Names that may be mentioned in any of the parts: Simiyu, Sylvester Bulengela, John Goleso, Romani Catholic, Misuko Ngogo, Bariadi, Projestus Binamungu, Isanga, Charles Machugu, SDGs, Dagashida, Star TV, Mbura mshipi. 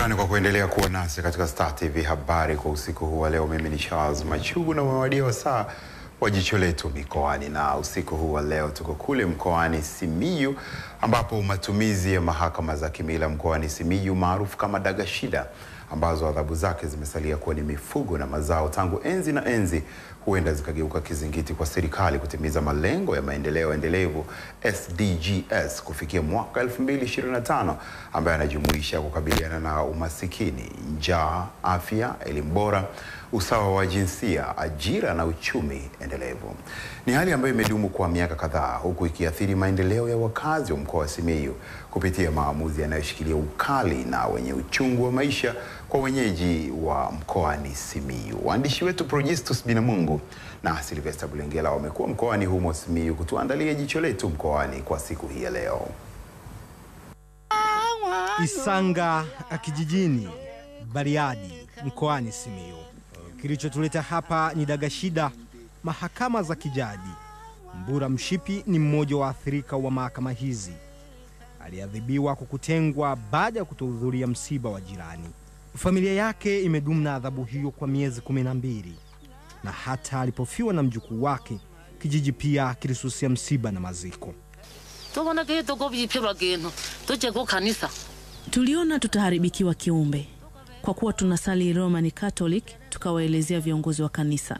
Shukrani kwa kuendelea kuwa nasi katika Star TV habari kwa usiku huu wa leo. Mimi ni Charles Machugu na mwadia wa saa wa jicho letu mikoani, na usiku huu wa leo tuko kule mkoani Simiyu ambapo matumizi ya mahakama za kimila mkoani Simiyu maarufu kama Dagashida, ambazo adhabu zake zimesalia kuwa ni mifugo na mazao tangu enzi na enzi, huenda zikageuka kizingiti kwa serikali kutimiza malengo ya maendeleo endelevu SDGs kufikia mwaka 2025, ambayo yanajumuisha kukabiliana na umasikini, njaa, afya, elimu bora, usawa wa jinsia, ajira na uchumi endelevu. Ni hali ambayo imedumu kwa miaka kadhaa huku ikiathiri maendeleo ya wakazi wa mkoa wa Simiyu kupitia maamuzi yanayoshikilia ukali na wenye uchungu wa maisha kwa wenyeji wa mkoani Simiyu. Waandishi wetu Projestus Binamungu na Sylvester Bulengela wamekuwa mkoani humo Simiyu kutuandalia jicho letu mkoani kwa siku hii ya leo. Isanga kijijini Bariadi mkoani Simiyu. Kilichotuleta hapa ni Dagashida, mahakama za kijadi. Mbura Mshipi ni mmoja wa athirika wa mahakama hizi. Aliadhibiwa kwa kutengwa baada ya kutohudhuria msiba wa jirani. Familia yake imedumu na adhabu hiyo kwa miezi 12, na hata alipofiwa na mjukuu wake, kijiji pia kilisusia msiba na maziko. Tuliona tutaharibikiwa kiumbe. Kwa kuwa tunasali Romani Catholic, tukawaelezea viongozi wa kanisa.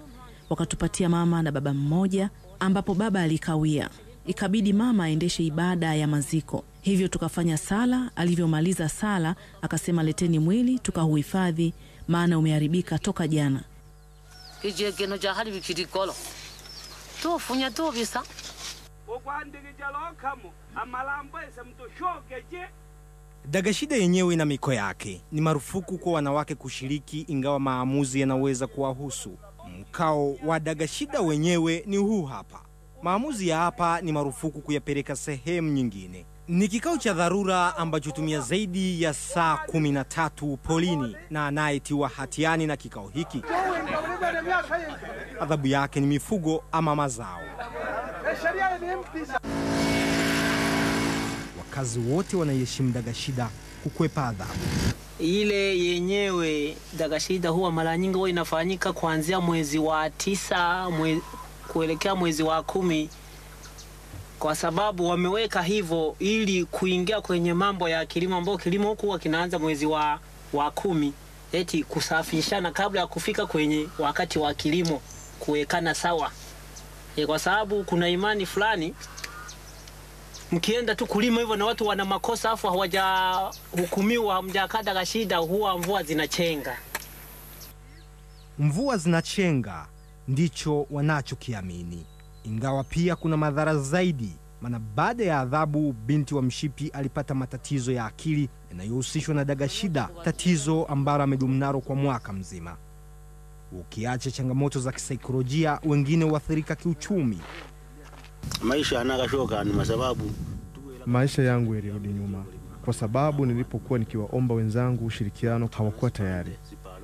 Wakatupatia mama na baba mmoja, ambapo baba alikawia. Ikabidi mama aendeshe ibada ya maziko. Hivyo tukafanya sala, alivyomaliza sala akasema leteni mwili tukahuhifadhi maana umeharibika toka jana. Dagashida yenyewe na miko yake ni marufuku kwa wanawake kushiriki, ingawa maamuzi yanaweza kuwahusu. Mkao wa Dagashida wenyewe ni huu hapa. Maamuzi ya hapa ni marufuku kuyapeleka sehemu nyingine. Ni kikao cha dharura ambacho tumia zaidi ya saa 13 polini na anayetiwa hatiani na kikao hiki, adhabu yake ni mifugo ama mazao. Wakazi wote wanaheshimu Dagashida kukwepa adhabu. Ile yenyewe Dagashida huwa mara nyingi huwa inafanyika kuanzia mwezi wa 9 kuelekea mwezi wa 10. Kwa sababu wameweka hivyo ili kuingia kwenye mambo ya kilimo, ambao kilimo huko kinaanza mwezi wa 10, eti kusafishana kabla ya kufika kwenye wakati wa kilimo kuwekana sawa. Kwa sababu kuna imani fulani mkienda tu kulima hivyo na watu wana makosa afu hawajahukumiwa, hamjakata Dagashida, huwa mvua zinachenga. Mvua zinachenga ndicho wanachokiamini. Ingawa pia kuna madhara zaidi, maana baada ya adhabu binti wa Mshipi alipata matatizo ya akili yanayohusishwa na Dagashida, tatizo ambalo amedumu nalo kwa mwaka mzima. Ukiacha changamoto za kisaikolojia, wengine huathirika kiuchumi. Maisha yanakashoka ni sababu maisha yangu yalirudi nyuma, kwa sababu nilipokuwa nikiwaomba wenzangu ushirikiano hawakuwa tayari.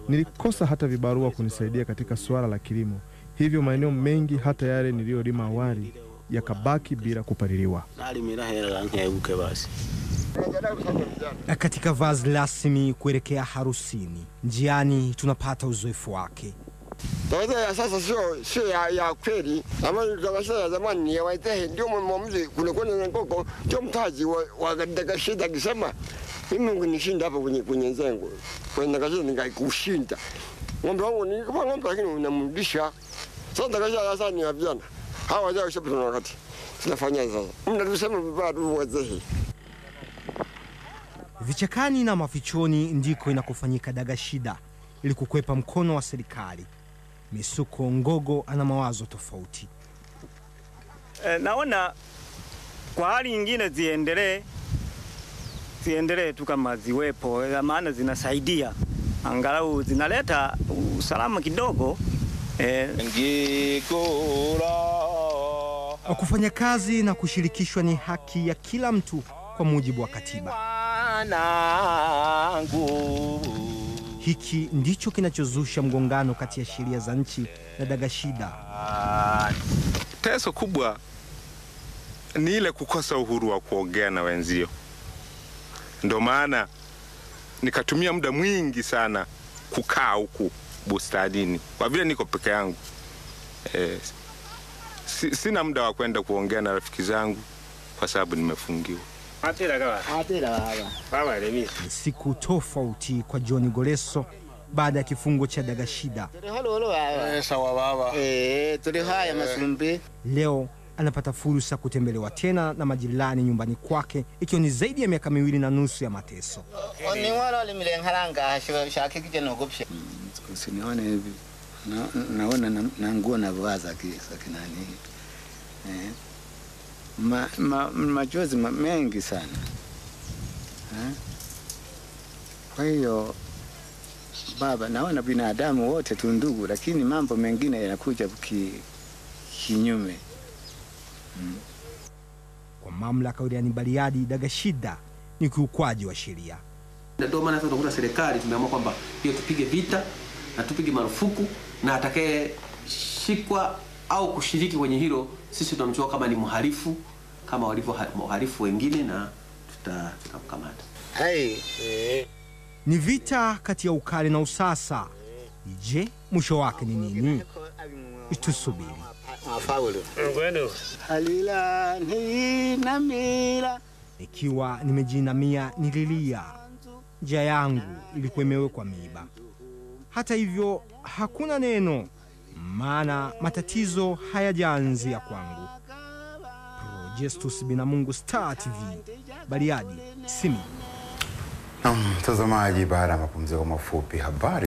Nilikosa hata vibarua kunisaidia katika swala la kilimo. Hivyo maeneo mengi hata yale niliyolima awali yakabaki bila kupaliliwa. Katika vazi rasmi kuelekea harusini, njiani tunapata uzoefu wake. Taweza ya sasa sio ya kweli, ama Dagashida ya zamani ya waitehe ndio mwamuzi kulikuwa na koko ndio mtaji wa Dagashida kisema mimi nishinda hapa kwenye zangu. Kwa Dagashida ningakushinda. Ngombe wangu ni kama ngombe lakini unamrudisha. Sasa Dagashida sasa ni vijana. Hawa wajao ushapitana wakati. Tunafanya sasa. Mnadusema bado wazee. Vichakani na mafichoni ndiko inakofanyika Dagashida ili kukwepa mkono wa serikali. Misuko Ngogo ana mawazo tofauti. Naona kwa hali nyingine ziendelee tu kama ziwepo, maana zinasaidia. Angalau zinaleta usalama kidogo. Kufanya kazi na kushirikishwa ni haki ya kila mtu kwa mujibu wa katiba. Hiki ndicho kinachozusha mgongano kati ya sheria za nchi na Dagashida. Teso kubwa ni ile kukosa uhuru wa kuongea na wenzio. Ndio maana nikatumia muda mwingi sana kukaa huku bustanini kwa vile niko peke yangu. Sina muda wa kwenda kuongea na rafiki zangu kwa sababu nimefungiwa. Siku tofauti kwa John Goleso baada ya kifungo cha Dagashida. Leo anapata fursa kutembelewa tena na majirani nyumbani kwake ikiwa ni zaidi ya miaka miwili na nusu ya mateso. Naona na nguo na vaza kina nini. Machozi mengi sana. Kwa hiyo baba, naona binadamu wote tu ndugu, lakini mambo mengine yanakuja kinyume. Kwa mamlaka uriani Bariadi, Dagashida ni ukiukwaji wa sheria. Ndio maana sasa tunakuta serikali tumeamua kwamba pia tupige vita na tupige marufuku, na atakaye shikwa au kushiriki kwenye hilo sisi tunamjua kama ni mhalifu kama walivyo wahalifu wengine na tutamkamata. Ni vita kati ya ukali na usasa. Je, mwisho wake ni nini? Tusubiri. Ikiwa nimejinamia nililia, njia yangu ilikuwa imewekwa miiba. Hata hivyo hakuna neno, maana matatizo hayajaanzia kwangu. Projestus Binamungu, Star TV, Bariadi, Simiyu. Mtazamaji, baada ya mapumziko mafupi habari